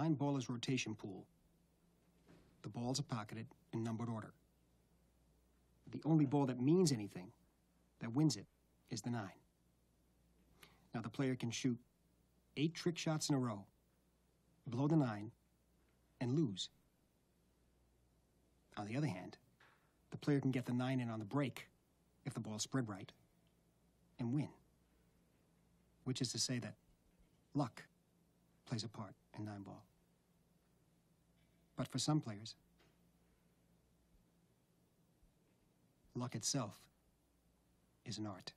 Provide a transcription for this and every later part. nine-baller's rotation pool. The balls are pocketed in numbered order. The only ball that means anything, that wins it, is the 9. Now the player can shoot 8 trick shots in a row, blow the 9, and lose. On the other hand, the player can get the 9 in on the break, if the ball's spread right, and win. Which is to say that luck plays a part in 9-ball. But for some players, luck itself is an art.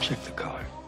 Check the color.